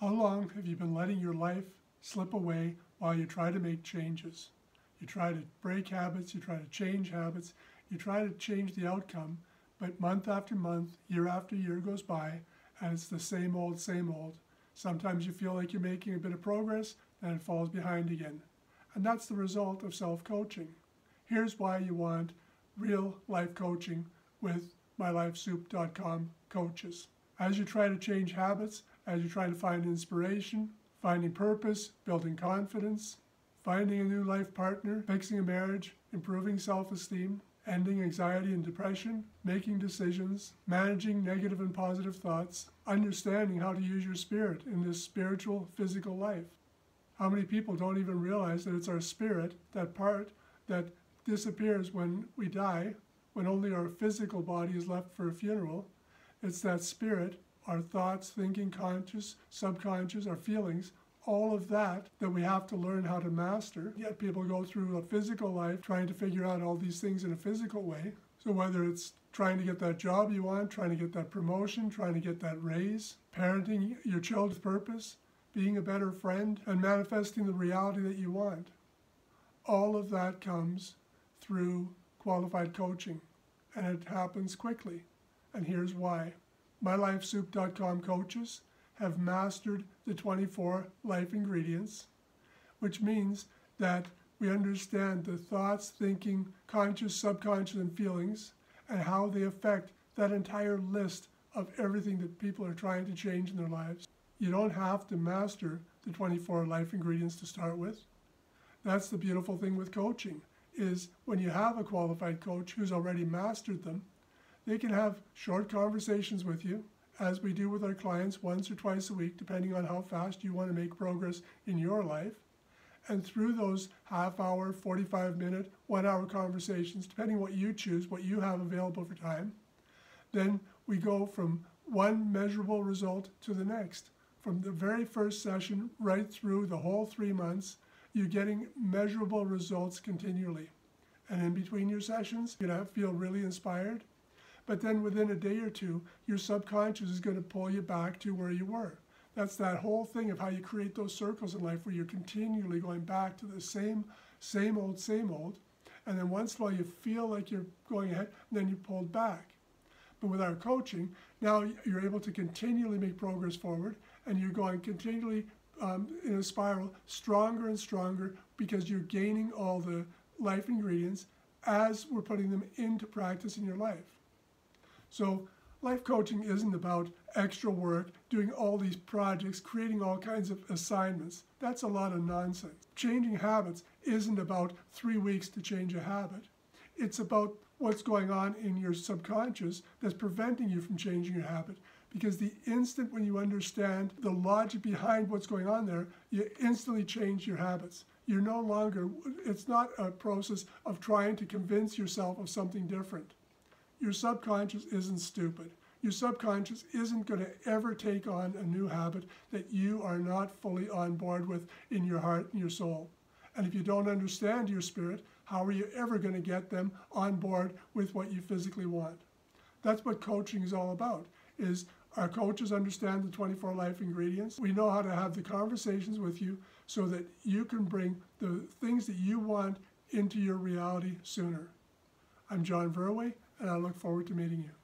How long have you been letting your life slip away while you try to make changes? You try to break habits, you try to change habits, you try to change the outcome, but month after month, year after year goes by, and it's the same old, same old. Sometimes you feel like you're making a bit of progress, then it falls behind again. And that's the result of self-coaching. Here's why you want real life coaching with mylifesoup.com coaches. As you try to change habits, as you try to find inspiration, finding purpose, building confidence, finding a new life partner, fixing a marriage, improving self-esteem, ending anxiety and depression, making decisions, managing negative and positive thoughts, understanding how to use your spirit in this spiritual, physical life. How many people don't even realize that it's our spirit, that part that disappears when we die, when only our physical body is left for a funeral. It's that spirit, our thoughts, thinking, conscious, subconscious, our feelings, all of that we have to learn how to master. Yet people go through a physical life trying to figure out all these things in a physical way. So whether it's trying to get that job you want, trying to get that promotion, trying to get that raise, parenting your child's purpose, being a better friend, and manifesting the reality that you want. All of that comes through qualified coaching, and it happens quickly. And here's why. Mylifesoup.com coaches have mastered the 24 life ingredients, which means that we understand the thoughts, thinking, conscious, subconscious, and feelings, and how they affect that entire list of everything that people are trying to change in their lives. You don't have to master the 24 life ingredients to start with. That's the beautiful thing with coaching, is when you have a qualified coach who's already mastered them, they can have short conversations with you, as we do with our clients once or twice a week, depending on how fast you want to make progress in your life. And through those half-hour, 45-minute, one-hour conversations, depending what you choose, what you have available for time, then we go from one measurable result to the next. From the very first session right through the whole 3 months, you're getting measurable results continually. And in between your sessions, you're going to feel really inspired. But then within a day or two, your subconscious is going to pull you back to where you were. That's that whole thing of how you create those circles in life where you're continually going back to the same old. And then once in a while you feel like you're going ahead, and then you're pulled back. But with our coaching, now you're able to continually make progress forward, and you're going continually in a spiral, stronger and stronger, because you're gaining all the life ingredients as we're putting them into practice in your life. So life coaching isn't about extra work, doing all these projects, creating all kinds of assignments. That's a lot of nonsense. Changing habits isn't about 3 weeks to change a habit. It's about what's going on in your subconscious that's preventing you from changing your habit. Because the instant when you understand the logic behind what's going on there, you instantly change your habits. You're no longer, it's not a process of trying to convince yourself of something different. Your subconscious isn't stupid. Your subconscious isn't going to ever take on a new habit that you are not fully on board with in your heart and your soul. And if you don't understand your spirit, how are you ever going to get them on board with what you physically want? That's what coaching is all about, is our coaches understand the 24 life ingredients. We know how to have the conversations with you so that you can bring the things that you want into your reality sooner. I'm John Verwey, and I look forward to meeting you.